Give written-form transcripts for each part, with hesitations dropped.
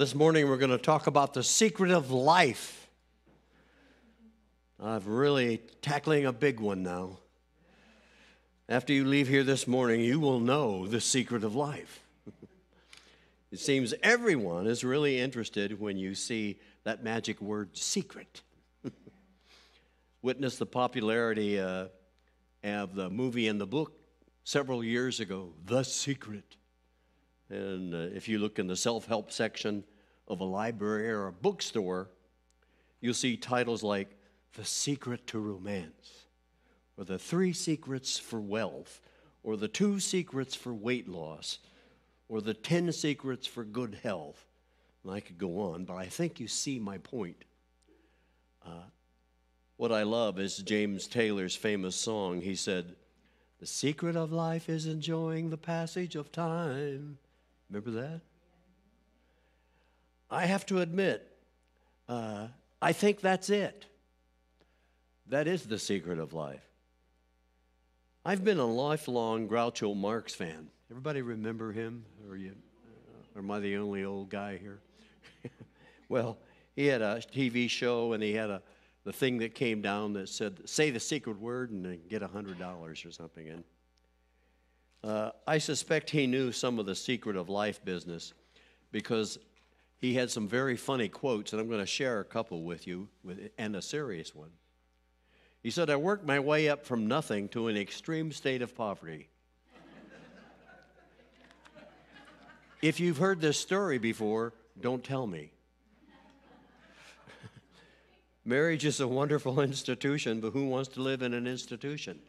This morning we're going to talk about the secret of life. I'm really tackling a big one now. After you leave here this morning, you will know the secret of life. It seems everyone is really interested when you see that magic word, secret. Witness the popularity of the movie and the book several years ago, The Secret. And if you look in the self-help section of a library or a bookstore, you'll see titles like The Secret to Romance, or The 3 Secrets for Wealth, or The 2 Secrets for Weight Loss, or The 10 Secrets for Good Health. And I could go on, but I think you see my point. What I love is James Taylor's famous song. He said, "The secret of life is enjoying the passage of time." Remember that? I have to admit, I think that's it. That is the secret of life. I've been a lifelong Groucho Marx fan. Everybody remember him? Or am I the only old guy here? Well, he had a TV show, and he had the thing that came down that said, "Say the secret word and then get $100 or something." And I suspect he knew some of the secret of life business because he had some very funny quotes, and I'm going to share a couple with you, and a serious one. He said, "I worked my way up from nothing to an extreme state of poverty." If you've heard this story before, don't tell me. Marriage is a wonderful institution, but who wants to live in an institution?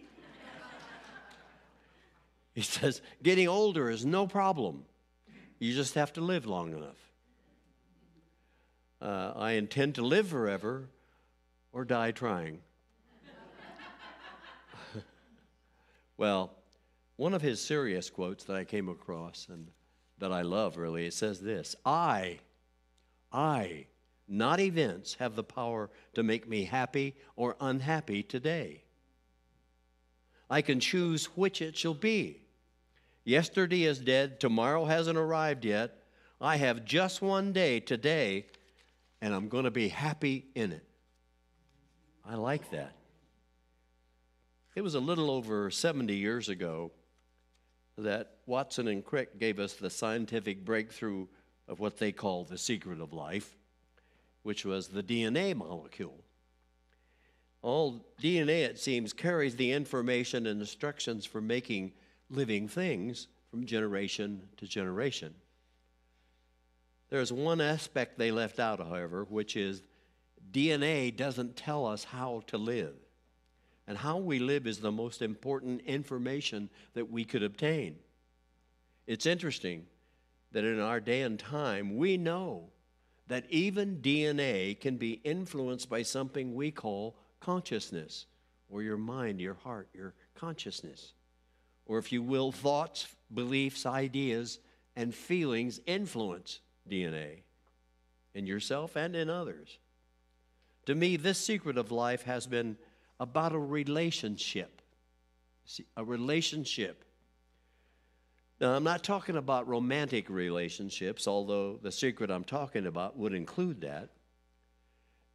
He says, "Getting older is no problem. You just have to live long enough." I intend to live forever or die trying. Well, one of his serious quotes that I came across and that I love really, it says this, I, not events, have the power to make me happy or unhappy today. I can choose which it shall be. Yesterday is dead, tomorrow hasn't arrived yet. I have just one day today, and I'm going to be happy in it. I like that. It was a little over 70 years ago that Watson and Crick gave us the scientific breakthrough of what they call the secret of life, which was the DNA molecule. All DNA, it seems, carries the information and instructions for making living things from generation to generation. There's one aspect they left out, however, which is DNA doesn't tell us how to live. And how we live is the most important information that we could obtain. It's interesting that in our day and time, we know that even DNA can be influenced by something we call consciousness, or your mind, your heart, your consciousness. Or if you will, thoughts, beliefs, ideas, and feelings influence DNA in yourself and in others. To me, this secret of life has been about a relationship. Now, I'm not talking about romantic relationships, although the secret I'm talking about would include that.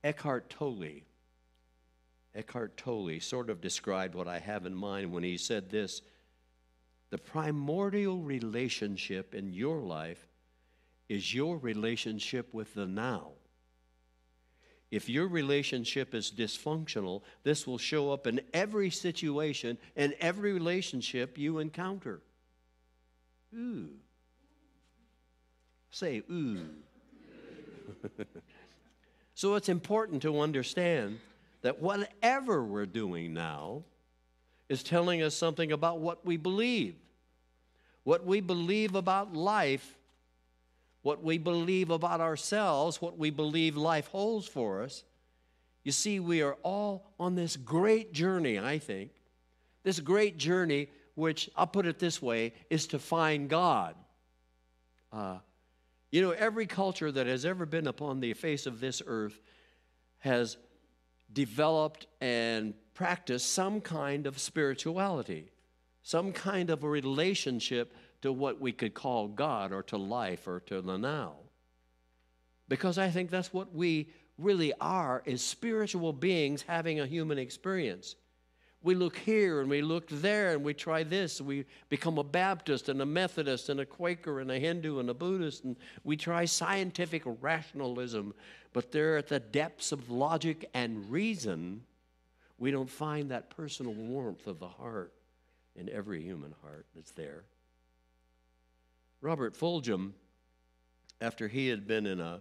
Eckhart Tolle sort of described what I have in mind when he said this, "The primordial relationship in your life is your relationship with the now. If your relationship is dysfunctional, this will show up in every situation and every relationship you encounter." Ooh. Say, ooh. So it's important to understand that whatever we're doing now is telling us something about what we believe. What we believe about life, what we believe about ourselves, what we believe life holds for us. You see, we are all on this great journey, I think. This great journey, which, I'll put it this way, is to find God. You know, every culture that has ever been upon the face of this earth has developed and practiced some kind of spirituality, some kind of a relationship to what we could call God or to life or to the now. because I think that's what we really are, is spiritual beings having a human experience. We look here and we look there and we try this. We become a Baptist and a Methodist and a Quaker and a Hindu and a Buddhist, and we try scientific rationalism, but there at the depths of logic and reason, we don't find that personal warmth of the heart in every human heart that's there. Robert Fulghum, after he had been in a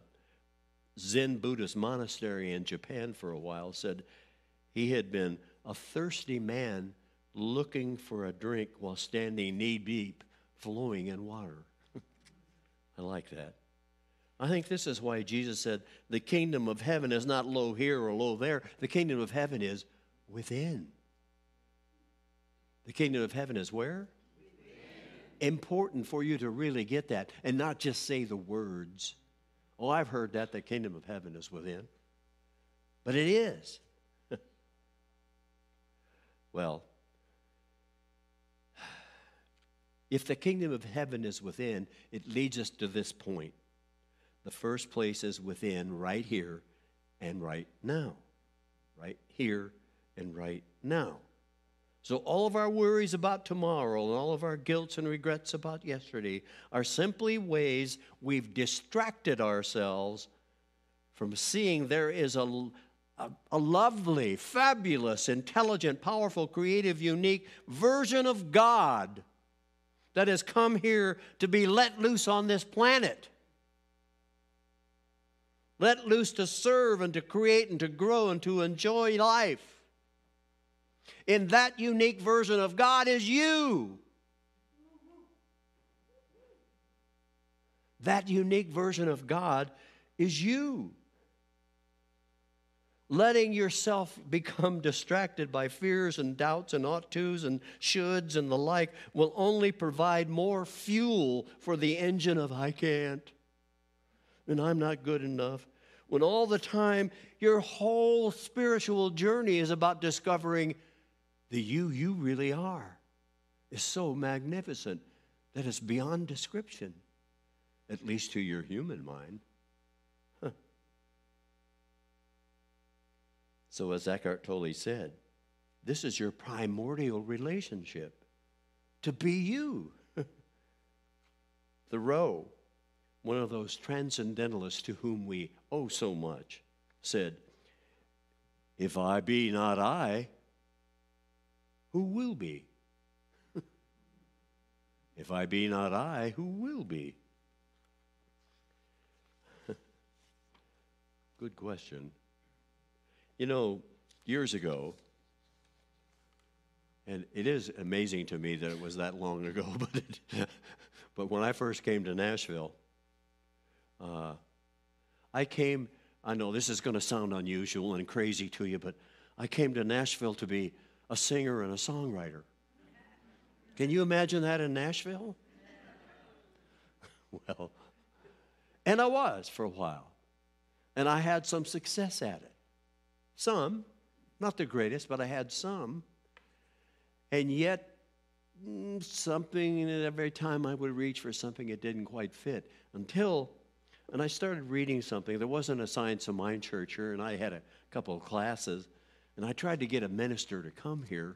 Zen Buddhist monastery in Japan for a while, said he had been a thirsty man looking for a drink while standing knee-deep, flowing in water. I like that. I think this is why Jesus said, the kingdom of heaven is not low here or low there. The kingdom of heaven is within. The kingdom of heaven is where? Within. Important for you to really get that and not just say the words. Oh, I've heard that, the kingdom of heaven is within. But it is. Well, if the kingdom of heaven is within, it leads us to this point. The first place is within, right here and right now. Right here and right now. So all of our worries about tomorrow and all of our guilts and regrets about yesterday are simply ways we've distracted ourselves from seeing there is a lovely, fabulous, intelligent, powerful, creative, unique version of God that has come here to be let loose on this planet. Let loose to serve and to create and to grow and to enjoy life. In that unique version of God is you. That unique version of God is you. Letting yourself become distracted by fears and doubts and ought-tos and shoulds and the like will only provide more fuel for the engine of I can't and I'm not good enough. When all the time your whole spiritual journey is about discovering the you really are is so magnificent that it's beyond description, at least to your human mind. So as Eckhart Tolle said, this is your primordial relationship, to be you. Thoreau, one of those transcendentalists to whom we owe so much, said, if I be not I, who will be? If I be not I, who will be? Good question. You know, years ago, and it is amazing to me that it was that long ago, but when I first came to Nashville, I know this is going to sound unusual and crazy to you, but I came to Nashville to be a singer and a songwriter. Can you imagine that in Nashville? Well, and I was for a while, and I had some success at it. Some, not the greatest, but I had some. And yet, something, every time I would reach for something, it didn't quite fit. And I started reading something. There wasn't a Science of Mind Church here, and I had a couple of classes. And I tried to get a minister to come here.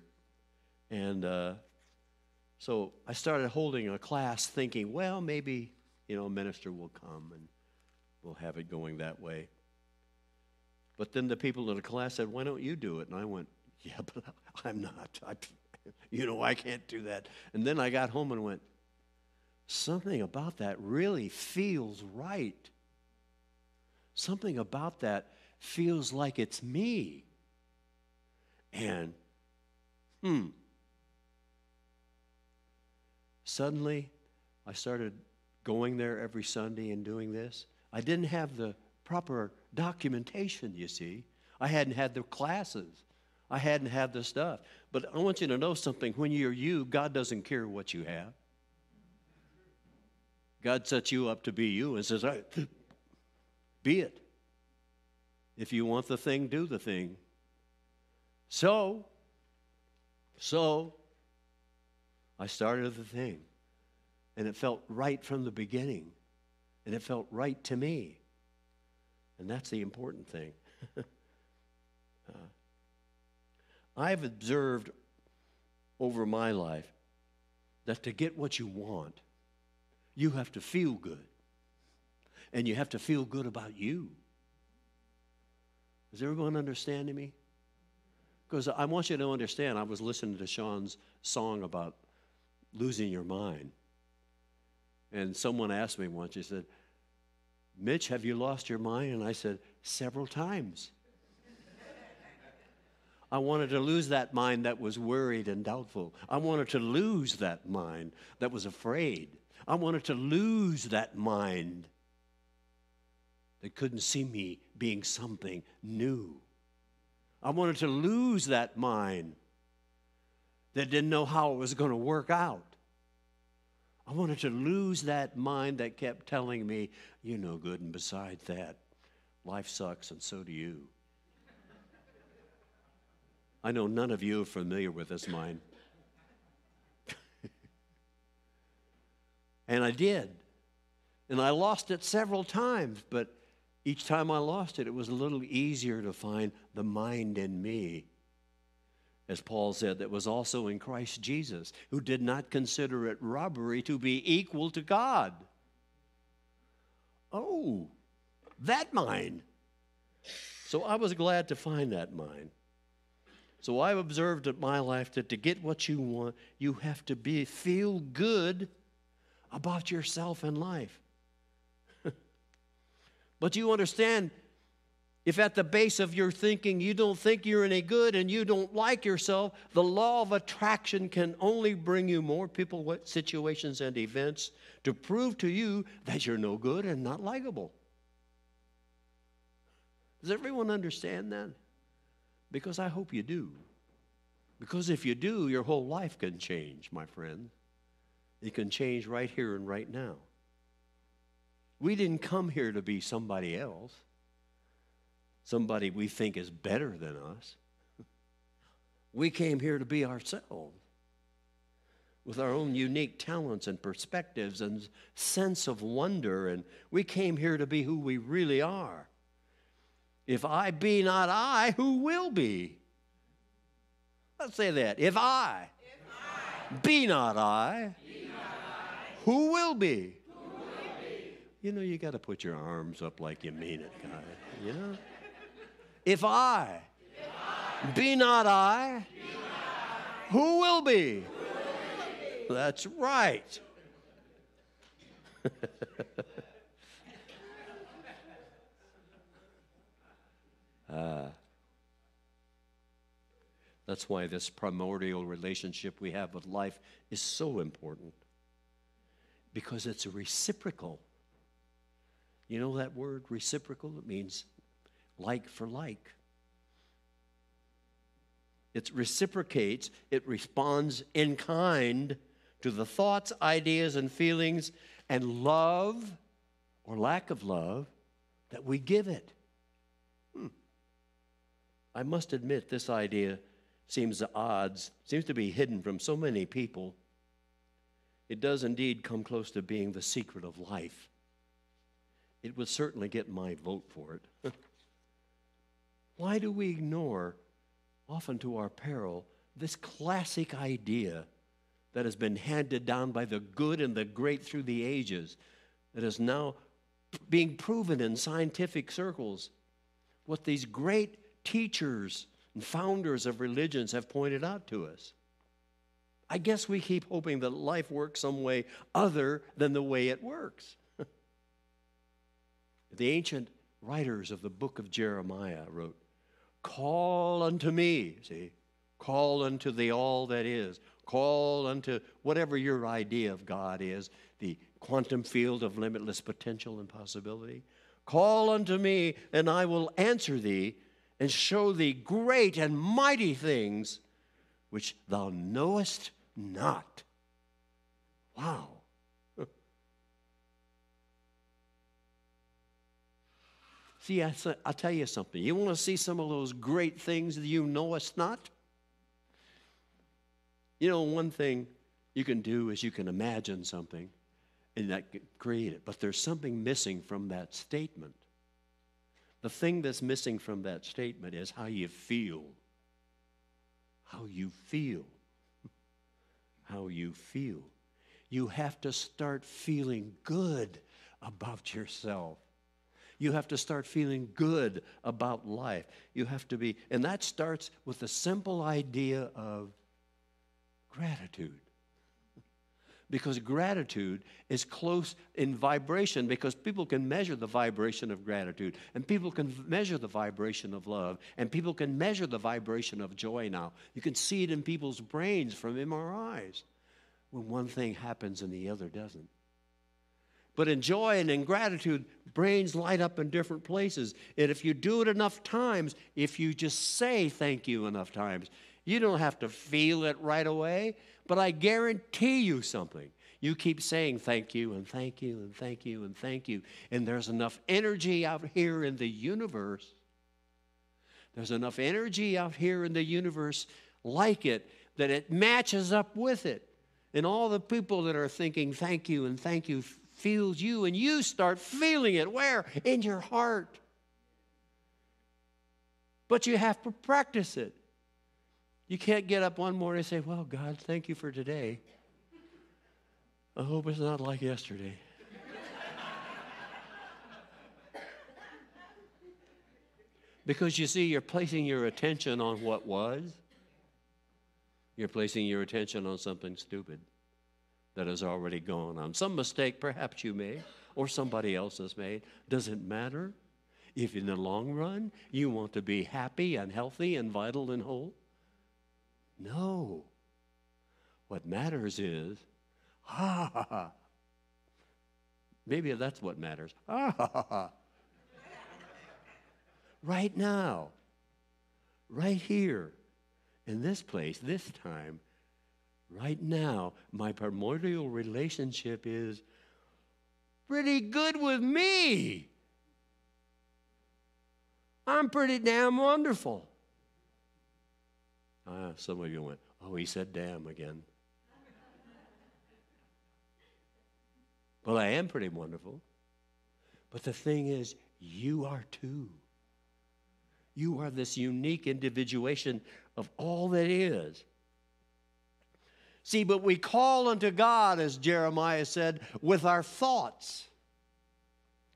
And so I started holding a class thinking, well, maybe, a minister will come and we'll have it going that way. But then the people in the class said, why don't you do it? And I went, yeah, but I'm not. I can't do that. And then I got home and went, something about that really feels right. Something about that feels like it's me. And, suddenly, I started going there every Sunday and doing this. I didn't have the proper documentation, you see. I hadn't had the classes. I hadn't had the stuff. But I want you to know something. When you're you, God doesn't care what you have. God sets you up to be you and says, all right, be it. If you want the thing, do the thing. So I started the thing. And it felt right from the beginning. And it felt right to me. And that's the important thing. I've observed over my life that to get what you want, you have to feel good. And you have to feel good about you. Is everyone understanding me? Because I want you to understand, I was listening to Sean's song about losing your mind. And someone asked me once, he said, "Mitch, have you lost your mind?" And I said, "Several times." I wanted to lose that mind that was worried and doubtful. I wanted to lose that mind that was afraid. I wanted to lose that mind that couldn't see me being something new. I wanted to lose that mind that didn't know how it was going to work out. I wanted to lose that mind that kept telling me, "You're no good, and besides that, life sucks, and so do you." I know none of you are familiar with this mind. And I did. And I lost it several times, but each time I lost it, it was a little easier to find the mind in me. As Paul said, that was also in Christ Jesus, who did not consider it robbery to be equal to God. Oh, that mind. So I was glad to find that mind. So I've observed in my life that to get what you want, you have to feel good about yourself and life. But you understand, if at the base of your thinking you don't think you're any good and you don't like yourself, the law of attraction can only bring you more people, situations, and events to prove to you that you're no good and not likable. Does everyone understand that? Because I hope you do. Because if you do, your whole life can change, my friend. It can change right here and right now. We didn't come here to be somebody else, somebody we think is better than us. We came here to be ourselves with our own unique talents and perspectives and sense of wonder, and we came here to be who we really are. If I be not I, who will be? Let's say that. If I be not I, who will be? You know, you got to put your arms up like you mean it, guys. You know? If I be not I, who will be? That's right. That's why this primordial relationship we have with life is so important, because it's reciprocal. You know that word, reciprocal? It means like for like. It reciprocates, it responds in kind to the thoughts, ideas, and feelings, and love, or lack of love, that we give it. I must admit, this idea seems to be hidden from so many people. It does indeed come close to being the secret of life. It would certainly get my vote for it. Why do we ignore, often to our peril, this classic idea that has been handed down by the good and the great through the ages, that is now being proven in scientific circles, what these great teachers and founders of religions have pointed out to us? I guess we keep hoping that life works some way other than the way it works. The ancient writers of the book of Jeremiah wrote, "Call unto me," see, call unto the all that is, call unto whatever your idea of God is, the quantum field of limitless potential and possibility. "Call unto me, and I will answer thee, and show thee great and mighty things which thou knowest not." Wow. See, I'll tell you something. You want to see some of those great things that you knowest not? You know, one thing you can do is you can imagine something and that can create it. But there's something missing from that statement. The thing that's missing from that statement is how you feel. How you feel. How you feel. You have to start feeling good about yourself. You have to start feeling good about life. You have to be, and that starts with the simple idea of gratitude. Because gratitude is close in vibration, because people can measure the vibration of gratitude, and people can measure the vibration of love, and people can measure the vibration of joy now. You can see it in people's brains from MRIs when one thing happens and the other doesn't. But in joy and in gratitude, brains light up in different places. And if you do it enough times, if you just say thank you enough times, you don't have to feel it right away. But I guarantee you something. You keep saying thank you and thank you and thank you and thank you. And there's enough energy out here in the universe. There's enough energy out here in the universe like it that it matches up with it. And all the people that are thinking thank you feels you, and you start feeling it. Where? In your heart. But you have to practice it. You can't get up one morning and say, well, God, thank you for today. I hope it's not like yesterday. Because you see, you're placing your attention on what was. You're placing your attention on something stupid that has already gone on. Some mistake perhaps you made or somebody else has made. Doesn't matter. If in the long run you want to be happy and healthy and vital and whole, no. What matters is, ha, ha, ha. Maybe that's what matters. Ha, ha, ha, ha. Right now, right here, in this place, this time, right now, my primordial relationship is pretty good with me. I'm pretty damn wonderful. Some of you went, oh, he said damn again. Well, I am pretty wonderful. But the thing is, you are too. You are this unique individuation of all that is. See, but we call unto God, as Jeremiah said, with our thoughts.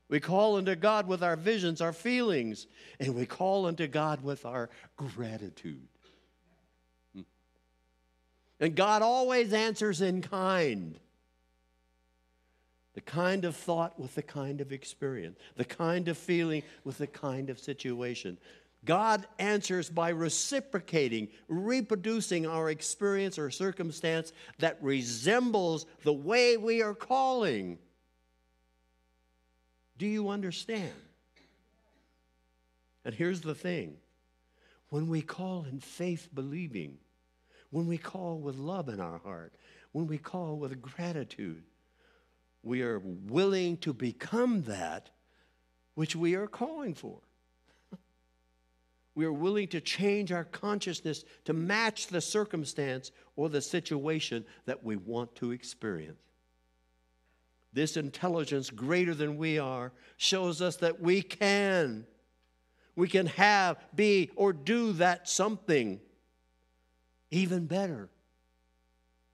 We call unto God with our visions, our feelings. And we call unto God with our gratitude. And God always answers in kind. The kind of thought with the kind of experience. The kind of feeling with the kind of situation. God answers by reciprocating, reproducing our experience or circumstance that resembles the way we are calling. Do you understand? And here's the thing. When we call in faith believing, when we call with love in our heart, when we call with gratitude, we are willing to become that which we are calling for. We are willing to change our consciousness to match the circumstance or the situation that we want to experience. This intelligence greater than we are shows us that we can. We can have, be, or do that something even better,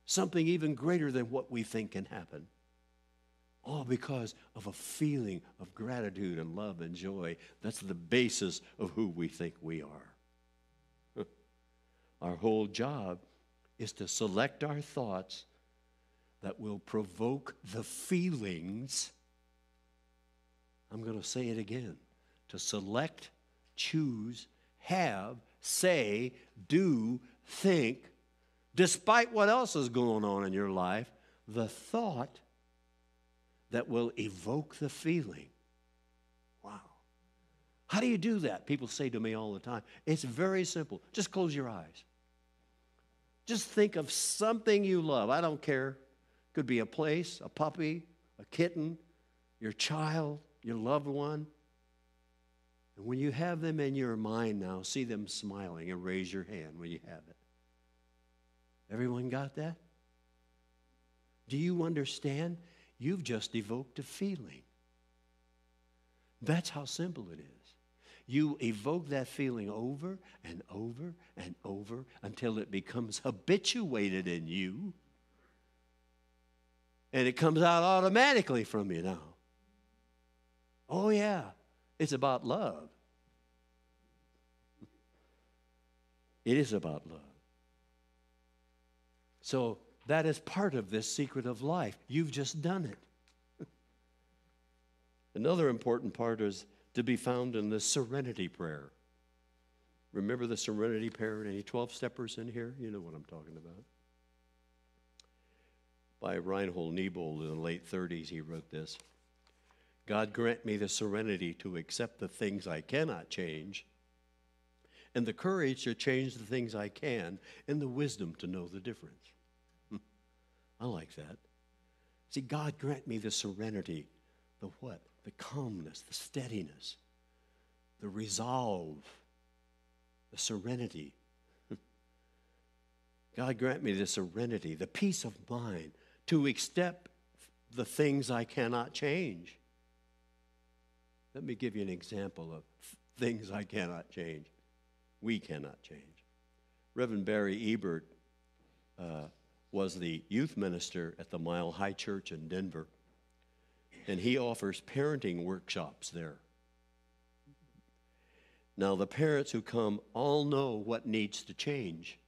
something even greater than what we think can happen, all because of a feeling of gratitude and love and joy. That's the basis of who we think we are. Our whole job is to select our thoughts that will provoke the feelings. I'm going to say it again. To select, choose, have, say, do, think, despite what else is going on in your life, the thought that will evoke the feeling. Wow. How do you do that? People say to me all the time. It's very simple. Just close your eyes. Just think of something you love. I don't care. Could be a place, a puppy, a kitten, your child, your loved one. And when you have them in your mind now, see them smiling and raise your hand when you have it. Everyone got that? Do you understand? You've just evoked a feeling. That's how simple it is. you evoke that feeling over and over and over until it becomes habituated in you. And it comes out automatically from you now. Oh, yeah, it's about love. It is about love. So that is part of this secret of life. You've just done it. Another important part is to be found in the serenity prayer. Remember the serenity prayer? Any 12-steppers in here? You know what I'm talking about. By Reinhold Niebuhr in the late 30s, he wrote this. God grant me the serenity to accept the things I cannot change, and the courage to change the things I can, and the wisdom to know the difference. I like that. See, God grant me the serenity, the what? The calmness, the steadiness, the resolve, the serenity. God grant me the serenity, the peace of mind, to accept the things I cannot change. Let me give you an example of things I cannot change. We cannot change. Reverend Barry Ebert was the youth minister at the Mile High Church in Denver, and he offers parenting workshops there. Now, the parents who come all know what needs to change.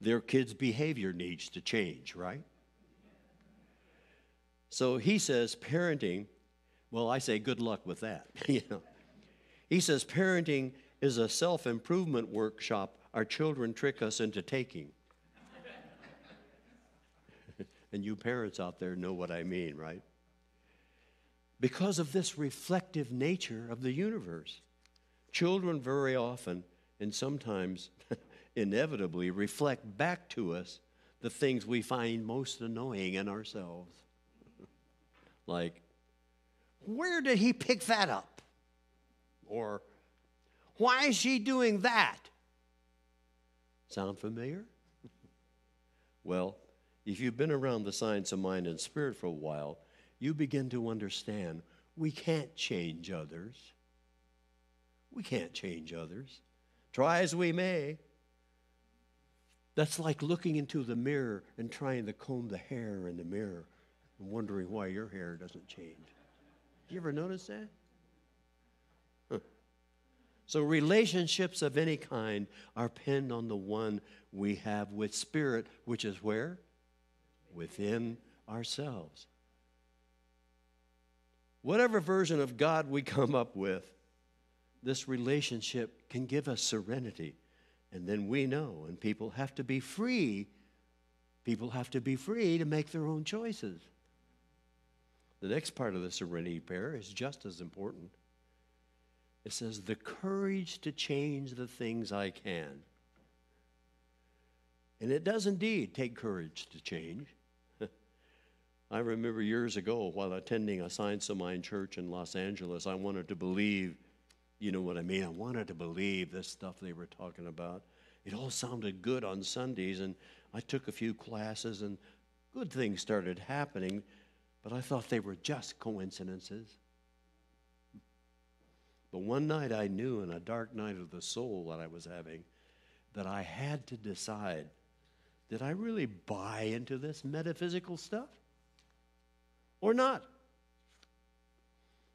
Their kids' behavior needs to change, right? So he says parenting, well, I say good luck with that. You know? He says parenting is a self-improvement workshop our children trick us into taking. And you parents out there know what I mean, right? Because of this reflective nature of the universe, children very often and sometimes inevitably reflect back to us the things we find most annoying in ourselves. Like, where did he pick that up? Or, why is she doing that? Sound familiar? Well, if you've been around the science of mind and spirit for a while, you begin to understand we can't change others. We can't change others. Try as we may. That's like looking into the mirror and trying to comb the hair in the mirror and wondering why your hair doesn't change. You ever notice that? So relationships of any kind are pinned on the one we have with spirit, which is where? Within ourselves. Whatever version of God we come up with, this relationship can give us serenity. And then we know, and people have to be free. People have to be free to make their own choices. The next part of the serenity prayer is just as important. It says, the courage to change the things I can. And it does indeed take courage to change. I remember years ago, while attending a Science of Mind Church in Los Angeles, I wanted to believe, you know what I mean? I wanted to believe this stuff they were talking about. It all sounded good on Sundays, and I took a few classes, and good things started happening, but I thought they were just coincidences. But one night I knew in a dark night of the soul that I was having that I had to decide, did I really buy into this metaphysical stuff or not?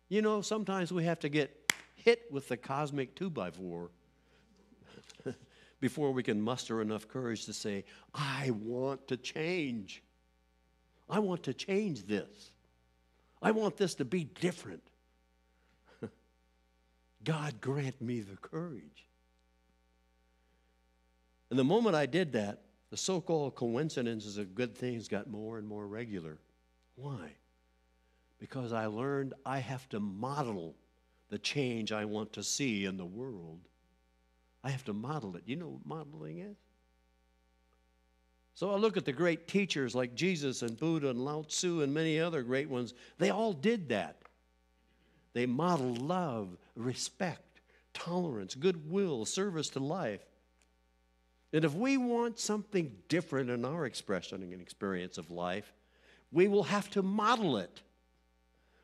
You know, sometimes we have to get hit with the cosmic 2x4 before we can muster enough courage to say, I want to change. I want to change this. I want this to be different. God grant me the courage. And the moment I did that, the so-called coincidences of good things got more and more regular. Why? Because I learned I have to model the change I want to see in the world. I have to model it. You know what modeling is? So I look at the great teachers like Jesus and Buddha and Lao Tzu and many other great ones. They all did that. They modeled love, respect, tolerance, goodwill, service to life. And if we want something different in our expression and experience of life, we will have to model it.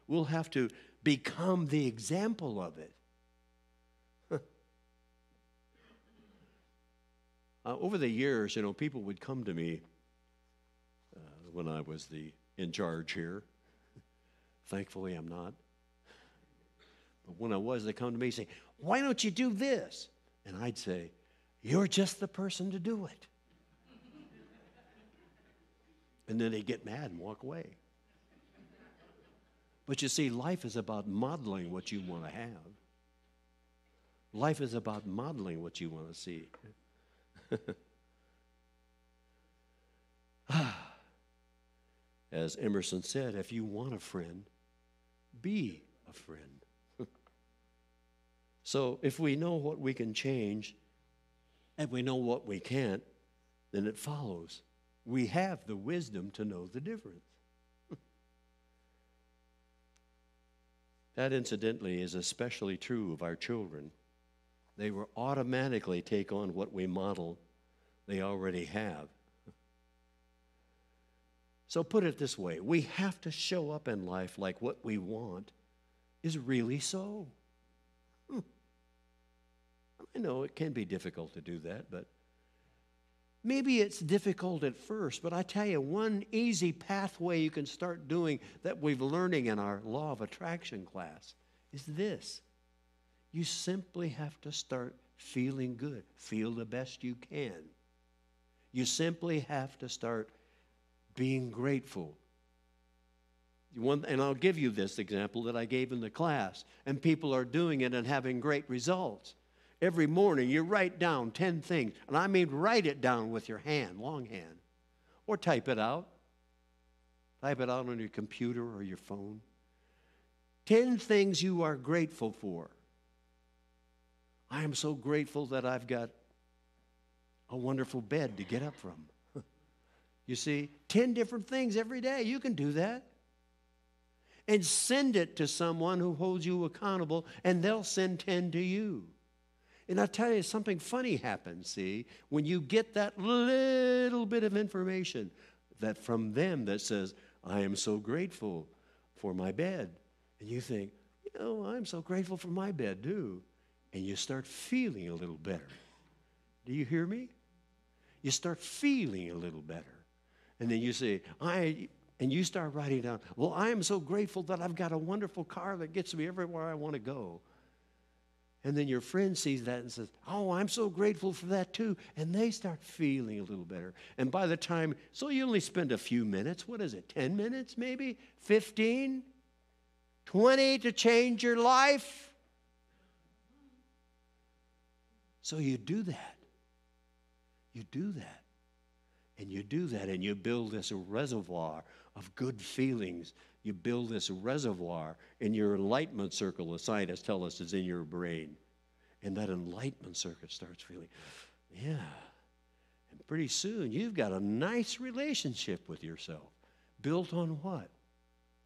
We'll have to become the example of it. Over the years, you know, people would come to me when I was in charge here. Thankfully, I'm not. But when I was, they come to me and say, "Why don't you do this?" And I'd say, "You're just the person to do it." And then they get mad and walk away. But you see, life is about modeling what you want to have. Life is about modeling what you want to see. As Emerson said, if you want a friend, be a friend. So if we know what we can change and we know what we can't, then it follows. We have the wisdom to know the difference. That, incidentally, is especially true of our children. They will automatically take on what we model they already have. So put it this way, we have to show up in life like what we want is really so. I know it can be difficult to do that, but maybe it's difficult at first, but I tell you, one easy pathway you can start doing that we've learning in our Law of Attraction class is this. You simply have to start feeling good. Feel the best you can. You simply have to start being grateful. And I'll give you this example that I gave in the class, and people are doing it and having great results. Every morning you write down 10 things, and I mean write it down with your hand, long hand, or type it out. Type it out on your computer or your phone. 10 things you are grateful for. I am so grateful that I've got a wonderful bed to get up from. You see, 10 different things every day. You can do that. And send it to someone who holds you accountable, and they'll send 10 to you. And I tell you, something funny happens, see, when you get that little bit of information that from them that says, I am so grateful for my bed. And you think, you know, I'm so grateful for my bed, too. And you start feeling a little better. Do you hear me? You start feeling a little better. And then you say, and you start writing down, well, I am so grateful that I've got a wonderful car that gets me everywhere I want to go. And then your friend sees that and says, oh, I'm so grateful for that too. And they start feeling a little better. And by the time, so you only spend a few minutes, what is it, 10 minutes maybe? 15? 20 to change your life? So you do that. You do that. And you do that, and you build this reservoir of good feelings. You build this reservoir in your enlightenment circle, the scientists tell us is in your brain. And that enlightenment circuit starts feeling, yeah. And pretty soon, you've got a nice relationship with yourself. Built on what?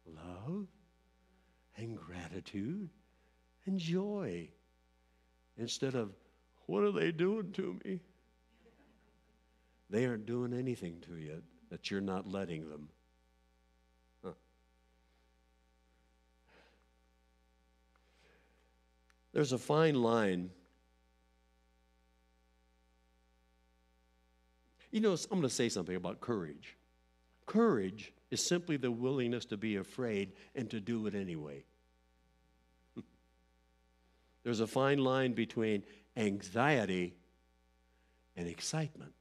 Love and gratitude and joy. Instead of, what are they doing to me? They aren't doing anything to you that you're not letting them. There's a fine line. You know, I'm going to say something about courage. Courage is simply the willingness to be afraid and to do it anyway. There's a fine line between anxiety and excitement.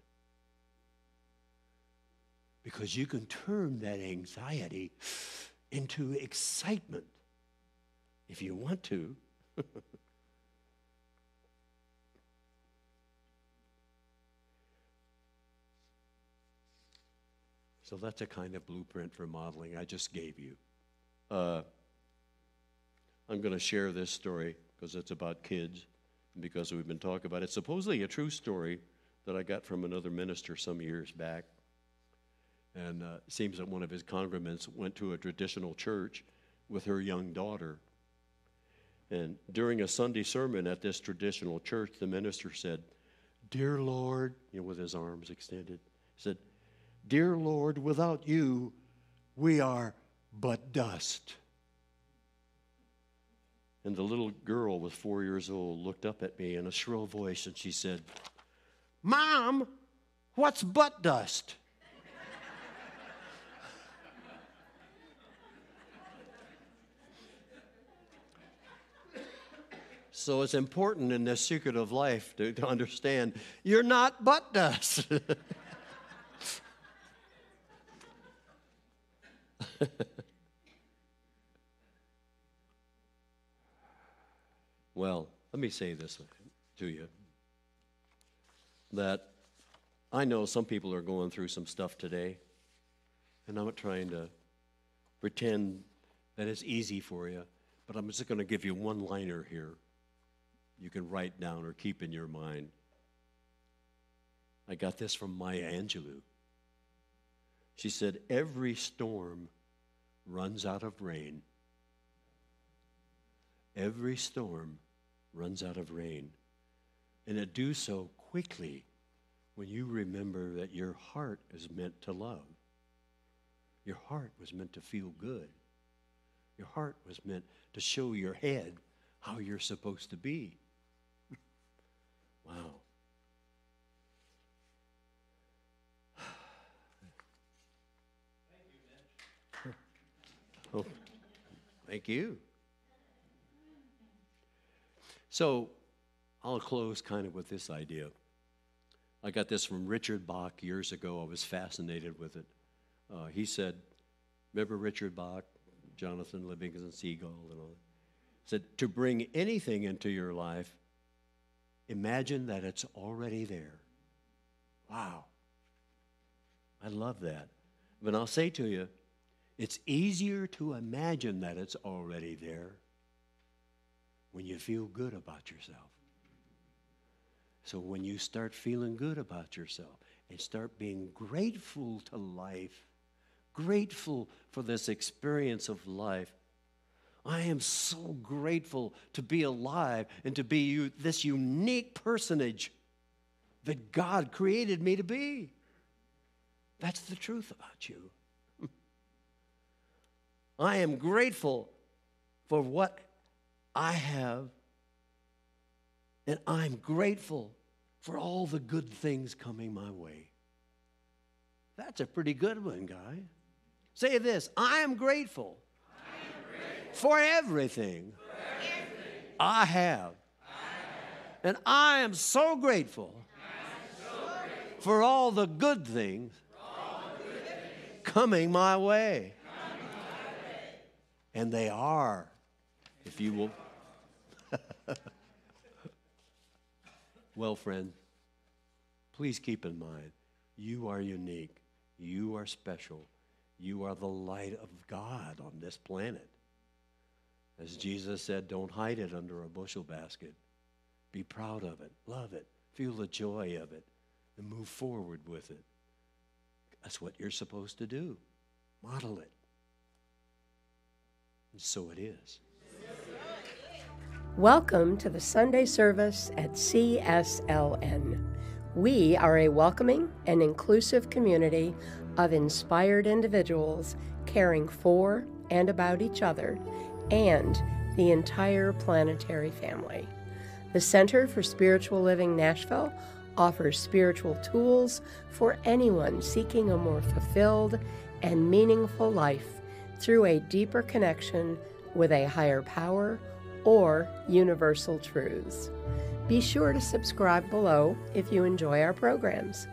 Because you can turn that anxiety into excitement if you want to. So that's a kind of blueprint for modeling I just gave you. I'm going to share this story because it's about kids and because we've been talking about it. It's supposedly a true story that I got from another minister some years back. And it seems that one of his congregants went to a traditional church with her young daughter. And during a Sunday sermon at this traditional church, the minister said, "Dear Lord," you know, with his arms extended, said, "Dear Lord, without you, we are but dust." And the little girl was 4 years old, looked up at me in a shrill voice, and she said, Mom, what's butt dust? So it's important in this secret of life to understand you're not butt dust. Well, let me say this to you, that I know some people are going through some stuff today, and I'm not trying to pretend that it's easy for you, but I'm just going to give you one liner here you can write down or keep in your mind. I got this from Maya Angelou. She said, every storm runs out of rain. Every storm runs out of rain. And it do so quickly when you remember that your heart is meant to love. Your heart was meant to feel good. Your heart was meant to show your head how you're supposed to be. Wow. Oh, thank you. So I'll close kind of with this idea. I got this from Richard Bach years ago. I was fascinated with it. He said, remember Richard Bach, Jonathan Livingston Seagull and all that? He said, to bring anything into your life, imagine that it's already there. Wow. I love that. But I'll say to you, it's easier to imagine that it's already there when you feel good about yourself. So when you start feeling good about yourself and start being grateful to life, grateful for this experience of life, I am so grateful to be alive and to be this unique personage that God created me to be. That's the truth about you. I am grateful for what I have, and I'm grateful for all the good things coming my way. That's a pretty good one, guy. Say this, I am grateful for everything I have. And I am so grateful for all the good things coming my way. And they are, if you will. Well, friend, please keep in mind, you are unique. You are special. You are the light of God on this planet. As Jesus said, don't hide it under a bushel basket. Be proud of it. Love it. Feel the joy of it. And move forward with it. That's what you're supposed to do. Model it. So it is. Welcome to the Sunday service at CSLN. We are a welcoming and inclusive community of inspired individuals caring for and about each other and the entire planetary family. The Center for Spiritual Living Nashville offers spiritual tools for anyone seeking a more fulfilled and meaningful life through a deeper connection with a higher power or universal truths. Be sure to subscribe below if you enjoy our programs.